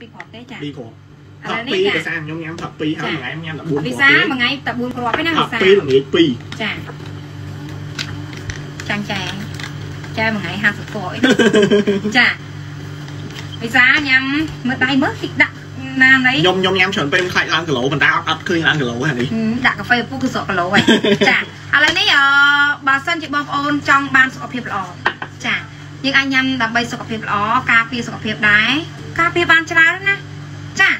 ปีขอบได้จ้ะปีขอบถักปีกระซังยำยำถักปีห้าไงยำยำตับบุญขอบได้บางไงตับบุญขอบไปนั่งถักปีหลังนี้ปีจ้ะจางแจงแจงบางไงห้าสุดโต้จ้ะไปซ่ายำเมื่อใดเมื่อติดดักนานเลยยำยำยำเฉินเป็นไข่ล้างกะโหลมันได้อัดเคยล้างกะโหลอันนี้ดักกาแฟปุ๊กคือสอกะโหลไว้จ้ะอะไรนี่บาสันจิบองโอนจองบานสกปรกออกจ้ะยังไอยำดับใบสกปรกออกกาแฟสกปรกได้กาแฟบานชราด้วยนะจ้ะ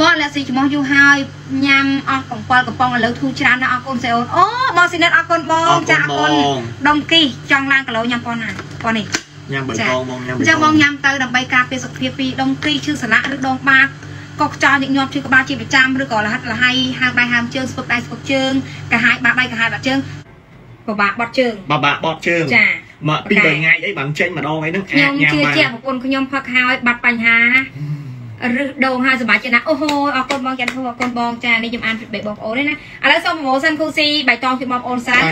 บอลละสิจิบองยูไฮยำออกของปอลกับปองเลือดทูชราดออกคนเซลโอ้บอลสิเนตออกคนบองจ้ะออกคนดองกี้จองล้างกะโหลยำปอน่ะปอนี่จะมองยำเตยดำใบกาเป็นสกปรกปีดงกี้ชื่อสนะหรือดงปากกอกจออย่างยอมชื่อกบาจีประจำหรือก่อรหัสละให้หางใบหางเชิงสกปรกใดสกปรกเชิงกระหายบาใบกระหายบาเชิงบาบาบอดเชิงบาบาบอดเชิงจ้ะมาปีเบอร์ไงไอ้บังเชิงมาดองไอ้นึกยอมเชื่อเจี๊ยบคนขยมพักหายบัดปัญหาหรือดงหาสบายชนะโอ้โหออกคนบองจันทร์ออกคนบองจ้ะในยามอันผิดใบบองโอ้ได้นะอะไรส่งโมซันคูซีใบตองผิดบองโอนซัน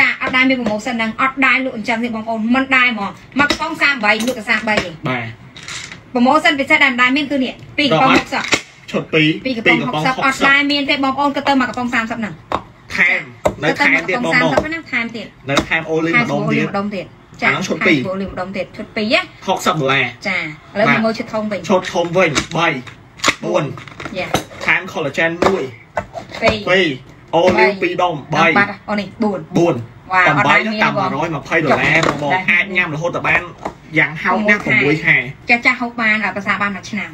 จ้ะอดได้เป็นโมซันดังอดได้ลุนจันทร์ผิดบองโอนมันได้หมอมักป้องซามใบลุกซามใบโมซันเป็นชาดันได้เมียนคือเนี่ยปีกับปองหกสับฉดปีปีกับปองหกสับอดได้เมียนแต่บองโอนกระเติมมากับปองซามสับหนึ่งแทมในแทมเด็ดบองโอนในแทมโอลิมดองเด็ดจ้าชดปีหรือดมเด็ดชดปีอ่ะหกสับแหล่จ้าแล้วมันโมชดทงเป็นชดทงเป็นใบบนทานคอลลาเจนด้วยปีโอลิมปีดมใบโอนี่บุญต่ำใบแล้วต่ำมาร้อยมาไพ่โดนแล้วบอกอ้ายงามหรือโหดแต่บ้านอย่างเฮาหน้าของบุญแห่จ้าเฮาบ้านหรือภาษาบ้านมัชนา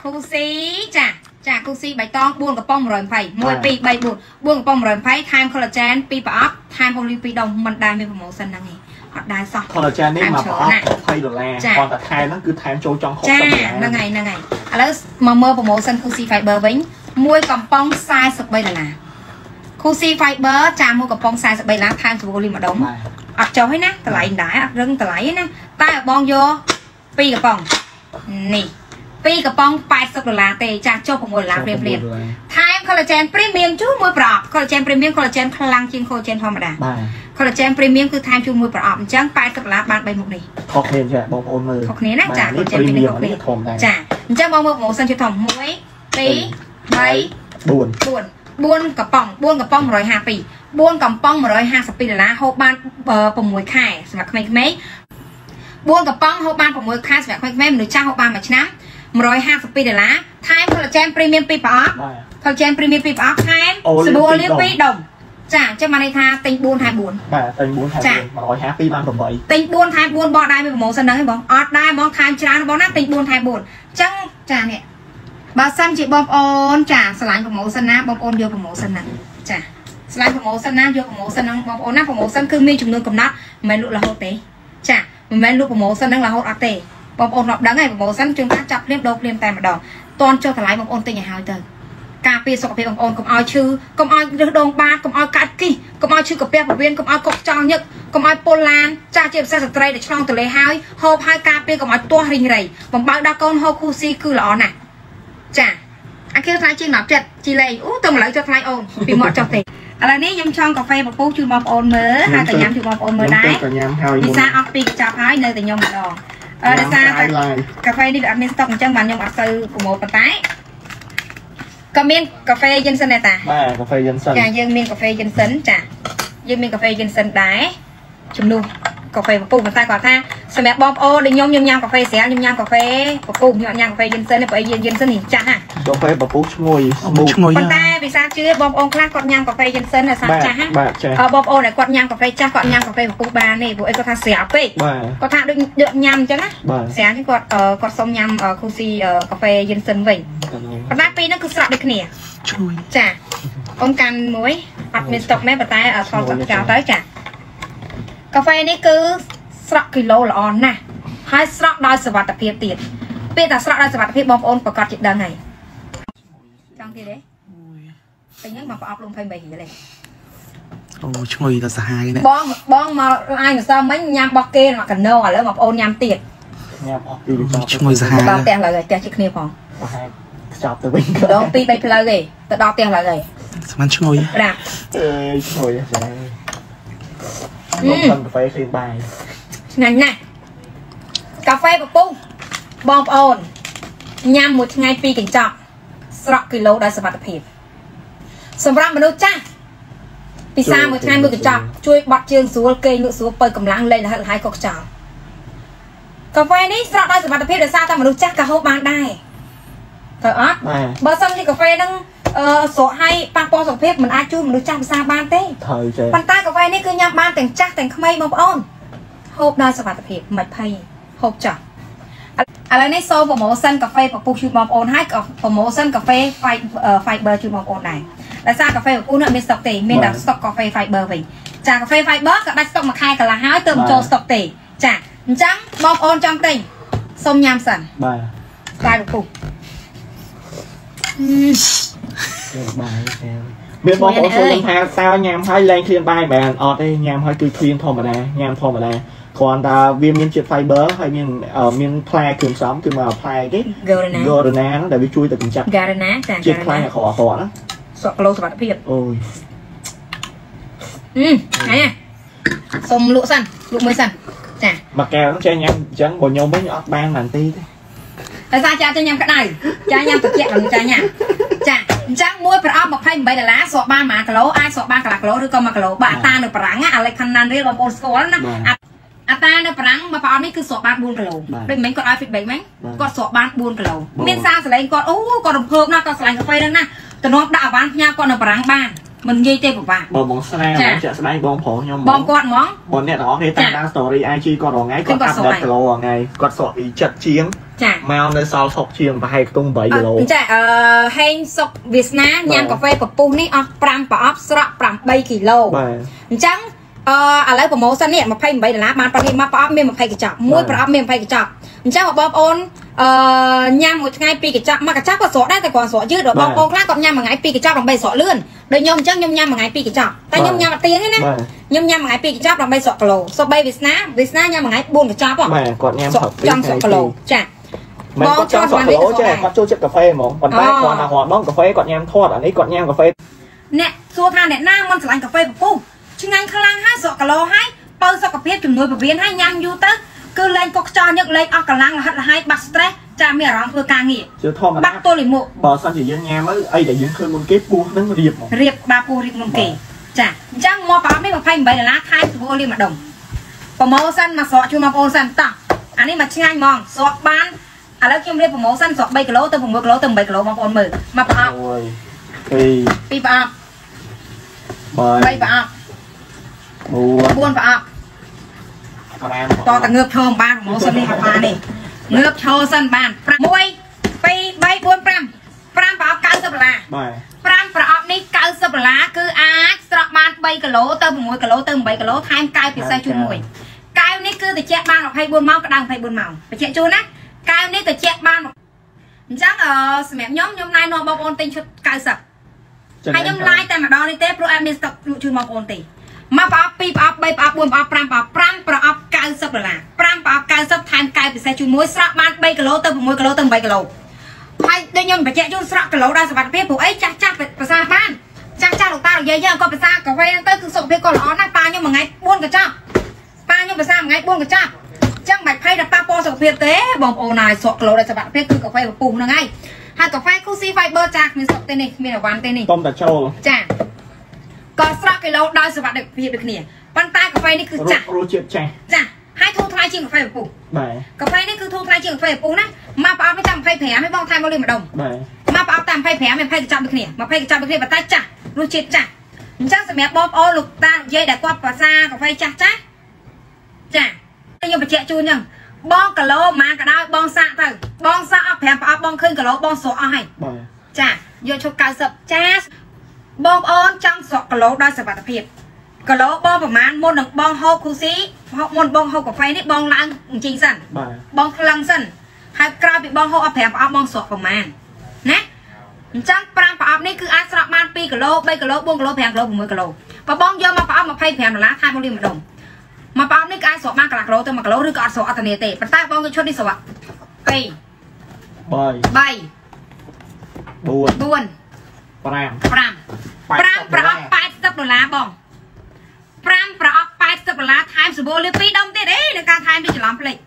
ครูซีจ้าจ้าครูซีใบตองบุญกับป้องร้อยไพ่มวยปีใบบุญบุญกับป้องร้อยไพ่ทานคอลลาเจนปีปอ๊อฟไทม์โอลิมปิกดองมันได้ไม่พอโมซันนั่งไงฮอตได้ซอคอลลาเจนนี่มาบอกไทยโดแลก่อนแต่ไทยนั่นคือไทม์โจจองของจ้านั่งไงนั่งไงแล้วมาเมื่อพอโมซันคูซีไฟเบอร์วิ่งมวยกับป้องทรายสบายนะคูซีไฟเบอร์จ้ามวยกับป้องทรายสบายนะไทม์โอลิมปิกดองอัดโจให้นะตะไหลได้อัดเรื่องตะไหลนะใต้บองโยปีกับป้องนี่ปีกับป้องไปสักดอลลาร์เตะจ้าโจพอโมลาเปลี่ยนไทม์คอลลาเจนพรีเมียมจู่มวยปลอบคอลลาเจนพรีเมียมคอลลาเจนพลังจริงคอลลาเจนธรรมดาคอลลาเจนพรีเมียมคือไทม์จู่มวยปลอบจังไปสักดอลลาร์บาทใบมุกนี่ขอกเนี้ยใช่บอกโอนมือขอกเนี้ยนะจ้าคอลลาเจนพรีเมียมนี่จ้าจังมองมือหมูสันชิดถมมวยตีใบบุญกับป้อง150 ปีบุญกับป้อง150 ปีดอลลาร์6 บาทผมมวยไข่สำหรับใครไหมบุญกับป้อง6 บาทผมมวยไข่สำหรับใครไหมหรือจ้า6 บาทมาชนะ150 ปีดอลลาร์ไทม์คอลลาเจนพรีเมียมปีปลอบคอลลาเจนพรีเมียมปีปอ๊อกแทนสบู่โอลิมปิกดมจ้าจะมาในทางติงบูนไทยบูนติงบูนไทยบูนมาร้อยห้าปีบ้านผมบ่อยติงบูนไทยบูนบ่อได้เป็นหมูสนังให้บอกออดได้มองไทม์ชนะบอกหน้าติงบูนไทยบูนจังจ้าเนี่ยบาซัมจีบอมโอนจ้าสลายของหมูสนะบอมโอนเยอะของหมูสนังจ้าสลายของหมูสนะเยอะของหมูสนังบอมโอนหน้าของหมูสนังคือมีจุ่มเงินกับนัดไม่รู้ละโหดเตะจ้าไม่รู้ของหมูสนังละโหดอักเตะบอมโอนหลับดังไงของหมูสนังจึงการจับเรียบดอกเรียมแต่มาดอกตอนโจทย์สลายบอมโอนติงอย่างหายเตยกาเปียสกปรกของโอนกับออยชื่อกบออยโดนปลากบออยกัดกี้กบออยชื่อกบเปียผักเวียนกบออยกบจองยึกกบออยโปแลนด์จ่าเจ็บซาสตรีเด็กช่องตัวเลยหายโฮพายกาเปียกบออยตัวริงไรบางบางดากอนโฮคูซีคือหล่อน่ะจ้ะอันเกี่ยวกับจีนหนอเจ็ดจีเลยอู้ตรงหลังจะทายโอนปีหมดจับเตะอะไรนี่ยำช่องกาแฟแบบปูชื่อบอมโอนเมื่อหาแต่ยำชื่อบอมโอนเมื่อได้ดิซ่าออกปีจับหายเลยแต่ยำมาดองดิซ่ากาแฟนี่แบบมีสต็อกจังหวัดยำอัดซื้อกูโม่ปะไตก็มีกาแฟเย็นสันเลยตาใช่กาแฟเย็นสันจ้ะยังมีกาแฟเย็นสันจ้ะยังมีกาแฟเย็นสันได้ชิมดูกาแฟปลูกมันใต้ก่อนท่าสมัยบอมโอเดี๋ยวยำยำกาแฟเสียยำกาแฟปลูกยำกาแฟเย็นสันเนี่ยไปเย็นสันนี่จ้ะฮะกาแฟปลูกช่วยคนใต้ไปซาชื่อบอมโอคลาดก่อนยำกาแฟเย็นสันน่ะจ้ะฮะบอมโอเนี่ยก่อนยำกาแฟจ้ะก่อนยำกาแฟปลูกบานนี่พวกไอ้ก็ท่าเสียไปก็ท่าด้วยยำจ้ะนะเสียที่ก่อนส้มยำคูซีกาแฟเย็นสันไปปัตตาปีนั่นคือสลับเด็กเนี่ยจ้ะองค์การมวยอัดมิสต็อกแม่ปัตตาทองสับจาวต้อยจ้ะกาแฟนี่คือสลับกิโลละออนนะให้สลับได้สวัสดิเพียบติดเพียแต่สลับได้สวัสดิเพียบอมโอนประกอบจิตได้ไงจังทีเด้เป็นยังมาประกอบลงไพ่ใบหีเลยโอ้ช่วยแต่สหายเนี่ยบ้องมาไอ้หนูซ้อมไม่ยำบอกเกนมากันโน่แล้วมาโอนยำติดช่วยสหายตอนแต่งเลยแต่จิตเนี่ยพองดองปีไปเพลย์เลยแต่ดอกเตียงละเลยมันช่วยนะช่วยใช่กาแฟซื้อไปนั่นไงกาแฟปะปุ้ง บองโอนยำหมดไงปีกินจับสระกิโลได้สมัติเพลสำหรับมนุษย์จ้าปีซ่าหมดไงมือกินจับช่วยบัดเชียงสูเกยมือสูเปิดกำลังเลยนะฮะหายกอกจับกาแฟนี้สระได้สมัติเพลเดี๋ยวซ่าทำมนุษย์จ้ากระโฮบางได้เถอะอ๊อฟบะซัมที่กาแฟนั่งโซ่ให้ปังปอสองเพลมันอาจูมนุษย์จ้าปีซ่าบ้านเต้ปันตากาแฟนี่คือยำบ้านแต่งจ้าแต่งขมายบองโอนโฮบได้สมัติเพลหมัดไพ่โฮบจับอะไรในโซ่โปรโมชั่นกาแฟของปูชูบอมโอนให้กับโปรโมชั่นกาแฟไฟเบอร์ชูบอมโอนไหนและซากาแฟของปูเนี่ยมีสต็อกตีมีดักสต็อกกาแฟไฟเบอร์วิ่งจากกาแฟไฟเบอร์กับดักสต็อกมาขายกันละห้าเติมโจสต็อกตีจากจังบอมโอนจังตีส้มยำสั่นตายปูเมียนบอมโอนโซนทางซาวยำให้แรงเคลียร์ไปแบนออดได้ยำให้คือเคลียร์ทอมมาได้ยำทอมมาได้ก่อนตาเวียนมีนเจ็ดไฟเบอร์ไฟมีนมีนแพร่ขึ้นซ้ำขึ้นมาแพร่ดิโกลด์นะแต่วิช่วยแต่กินจับเจ็ดแพร่ขอขอนะสกโลสบัดเพียบโอ้ยไงสมลุสั่นลุไม่สั่นจ้ะมาแกต้องใช้ยำจังบนยมไม่ออกแบงหนังตีแต่ซาจ้าจะยำขนาดจ้ายำตะเกียบหรือจ้ายำจ้ะจังมวยประอ้อมบอกให้ใบเดล้าสอบบ้านมากะโลไอสอบบ้านกะโลหรือก็มากะโลบ้าตาหรือปรังอะไรคันนันเรียกว่าโอสโกลนะอาตาเนี่ยปรังมาปอมนี่คือสอบบ้านบูนกะโหลเป็นไหมก็ไอฟิตแบบไหมก็สอบบ้านบูนกะโหลเมียนซาสไลก็โอ้ก็เพิ่มนะก็สไลก็ไปนั่นนะแต่น้องดาวบ้านพญากรเนี่ยปรังบ้านมันเย่เต้กับบ้านบอมบองสไลจะสไลบอมผงยมบอมกอดมองบอมเนี่ยน้องเนี่ยตั้งตั้งสตอรี่ไอจีก็ร้องไงก็อัพเดทกะโหลไงก็สอบอีจัดเชียงมาเอาในซาวสอบเชียงไปให้ตุ้งใบกะโหลใช่เฮงสอบวิสนะยามกาแฟปะปูนี่ออกปรังปะออฟสระปรังใบกิโลจังอะไรผมมองสันเนี่ยมาไพ่ใบเดล้ามาประเทศมาปะเมมมาไพ่กิจจับมวยประเมมไพ่กิจจับเจ้าบอมโอนยำหมดไงปีกิจจับมากระจับก็สอได้แต่ก่อนสอยืดบอมโอนคลาดก่อนยำมาไงปีกิจจับลงไปสอเลื่อนโดยยมเจ้ายมยำมาไงปีกิจจับแต่ยมยำมาเตียงนี่นะยมยำมาไงปีกิจจับลงไปสอกโลสอบใบวิสนะยำมาไงบุญกิจจับป่ะสอจังสอกโลจ้ะมันก็จังสอกโลใช่ก็โจจิบกาแฟหมองก่อนไปก่อนอาหารบ้องกาแฟก่อนยำทอดอันนี้ก่อนยำกาแฟเนี่ยซัวทานเนี่ยนั่งมันสลันกาแฟแบบปุ๊บช่างงานขลังให้สอกโลให้เปิดสอกเพียบถึงหน่วยแบบเวียนให้ยำยูตั๊กคือเล่นกอกจอนยกเล่นออกกำลังหัดให้บักสเตรสจะมีร้องเพื่อการเงียบบักตัวหรือหมวกบอสันจะยังแง่มั้ยไอ้แต่ยังเคยมุนเก็บปูนั่งเรียบปลาปูเรียบมุนเก็บจ้ะจังมอปลาไม่มาไพ่ใบละท้ายตัวเรียบมาดมปมอสันมาสอชูมาปมอสันต่างอันนี้มาช่างงานมองสอกบ้านอะไรเกี่ยวเรียบปมอสันสอกใบกะโหลเติมผมกะโหลเติมใบกะโหลมาปนมือมาปลาปีปลาใบปลาบ้วนปะอ่ะต่อแต่เงือบโชว์บ้านของโมซันนี่ปลาเนี่ยเงือบโชว์ซันบ้านมวยไปใบบ้วนปรามปะอ่ะเก้าสิบล้านปรามปะอ่ะนี่เก้าสิบล้านคืออาร์ตสระบ้านใบกะโหลเติมมวยกะโหลเติมใบกะโหลไทม์ไก่ปิดใส่ชุดมวยไก่นี่คือแต่เจ๊บ้านเราให้บ้วนเมากระดังให้บ้วนเมาไปเจ๊จูนะไก่นี่แต่เจ๊บ้านจังสมัยย้อมนายนอนบอลโอนติงชุดเก้าสิบให้ย้อมลายแต่มาดอนี่เต้โปรแอมมิสต์ชุดมอลโอนติมาปะปีปะใบปะบวนปะปรามปะกาซับละปรามปะกาซับทานกายไปใส่ชุดมวยสระบ้านใบกะโหลเติมมวยกะโหลเติมใบกะโหลไปเดินยมไปแจกชุดสระกะโหลได้สบัดเพี้ยผู้ไอ้จ้าไปซาบ้านจ้าหลวงตาหลวงยายเยอะก็ไปซากาแฟนั่นก็คือส่งเพี้ยก่อนอ๋อหน้าปลาเนี่ยมันไงบ้วนกระจ้าปลาเนี่ยไปซาไงบ้วนกระจ้าจังใบไพ่ดับปลาโปส่งเพี้ยเต้บอมโอนายสระกะโหลได้สบัดเพี้ยคือกาแฟปูนั่งไงหากาแฟคู่ซีไฟเบอร์จากมีสกเตนิมีแต่วันเตนิต้มแต่โชว์จ้าก็สระกิโลได้สบัดเด็กเพียบเด็กเนี่ยปันตากาแฟนี่คือจัดรู้เจ็บใจจ้ะให้ทุ่งทลายจริงกาแฟปูกาแฟนี่คือทุ่งทลายจริงกาแฟปูนะมาปะเอาไม่จำไฟแผลไม่บ้องไทยมาเลยมาดมมาปะเอาตามไฟแผลไม่ไฟกระจับเด็กเนี่ยมาไฟกระจับเด็กเนี่ยปันตาจ้ะรู้เจ็บจ้ะจ้างสมัยบอบอลูกตาเย่แต่กว่าปะซากาแฟจ้ะจ้ะยังไปเจาะจูนยังบ้องกะโลมากระด้างบ้องซาเตอร์บ้องซาเอาแผลปะเอาบ้องขึ้นกะโลบ้องโซ่เอาให้จ้ะโยชกการสับจ้ะบอมโอนจังสอกะโหลได้สบัดเพียบกะโหลบอมประมาณมนหนึ่งบอมหกคูซีมนบอมหกกับไฟนี่บอมลังจริงสั่นบอมลังสั่นให้กลายเป็นบอมหกเอาแผลปะบอมสอกประมาณนะจังปรางปะนี่คืออาสระมันปีกะโหลใบกะโหลบวงกะโหลแผลกะโหลมือกะโหลปะบองเยอะมาปะมาไฟแผลมาละทายมาลีมาดมมาปะนี่การสอกมากกะโหลแต่มากะโหลหรือกระสอกอัตเนเตปะใต้บอมก็ชดที่สวะไปใบบวนปรามไปสับปะรดบองปรามปรามไปสับปะรดไทม์สบู่หรือปีดมเตะเด้ในการไทม์ดิจิลอมเพลย์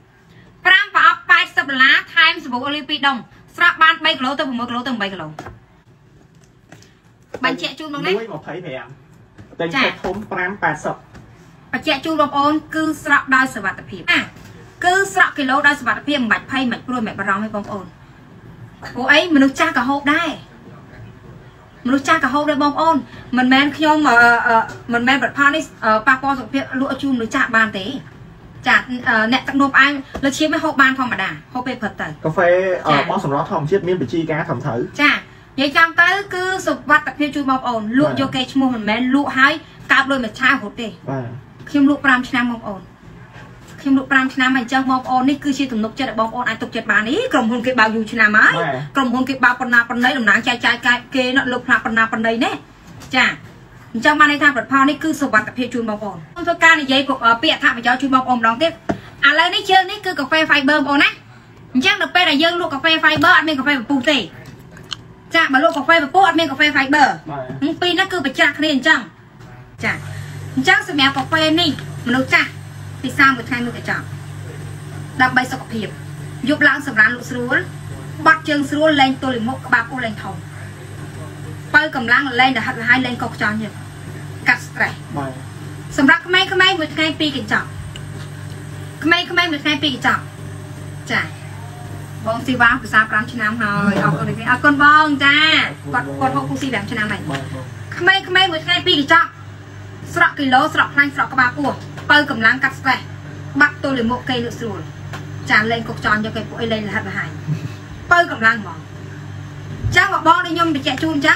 ปรามปรามไปสับปะรดไท anh sẽ bố Olympic đồng sắp ban bay lâu tôi một lâu từng bay lâu bạn trẻ chung đồng đấy một thấy mẹ tình sẽ thốn pram bà sập bạn trẻ chung đồng ôn cứ sắp đôi sờ bạt tập hiệp à cứ sắp cái lâu đôi sờ bạt tập hiệp mạch phay mạch luôn mẹ bà rong hay bông ôn cô ấy mình được cha cả hộp đây mình được cha cả hộp đây bông ôn mình men khi ông mà mình men bật panis ba con rồi việc lụa chung được cha ban tếจากเน็ตตักนมอังแล้วเชียร์ไม่หกบานทองมาด่าหกเปเปิดเตยกาแฟบอสสำรอทองเชียร์มีนไปชี้การทำเถอะจ้ะยังจำเตยคือสุวัตตะเพียวจูบอมอ่อนลุยโยเกชมูเหมือนแม่ลุยหายกาบเลยเหมือนชาหดเตยคิมลุปรามชนะบอมอ่อนคิมลุปรามชนะมันเจ้าบอมอ่อนนี่คือเชียร์ถึงนกเจ็ดบอมอ่อนไอตกเจ็ดบานนี้กลมหุ่นเก็บบาวอยู่ชนะไหมกลมหุ่นเก็บบาวปนนาปนไหนหลงหนังใจใจกายเกย์นั่นลุปราปนนาปนไหนเนี่ยจ้ะเจ้ามาในทางปลอดภัยนี่คือสวัสดิ์แต่เพียจูนบอมอมต้นทุกการในใจกับเปียกทำไปเจ้าจูนบอมอมลองเทียบอะไรนี่เชื่อนี่คือกาแฟไฟเบอร์บอมนะเจ้าดอกเป้ได้เยอะลูกกาแฟไฟเบอร์อันเมกาแฟแบบปูตีจ้ามาลูกกาแฟแบบปูอันเมกาแฟไฟเบอร์ปีนั่นคือประจักษ์เรียนจังจ้าจ้าสมัยกาแฟนี่มนุษย์จ้าที่สร้างเป็นไงลูกกระจังดับใบสกปรกยุบล้างสำราญลูกสรุนบักเชิงสรุนแรงตัวหลิมมกบาปูแรงทองไปกำลังแรงเดือดหายแรงกอกจอนอยู่กัดสไตร์สำหรับขมายขมายหมดขมายปีกี่จับขมายขมายหมดขมายปีกี่จับจ้ะบองซีว้าภาษาพรามชนะหอยเอาคนนี้เอาคนบองจ้ะกดพวกผู้ซีแบบชนะใหม่ขมายขมายหมดขมายปีกี่จับสระกิโลสระพลังสระกระบาปูเปิลกำลังกัดสไตร์บักตัวหรือโมกเกลือสูรจ้ะแรงกอกจอนอย่าเก็บปุ๋ยแรงเดือดหายเปิลกำลังบองจ้ะบอกบองได้ยมไปแจกจูนจ้ะ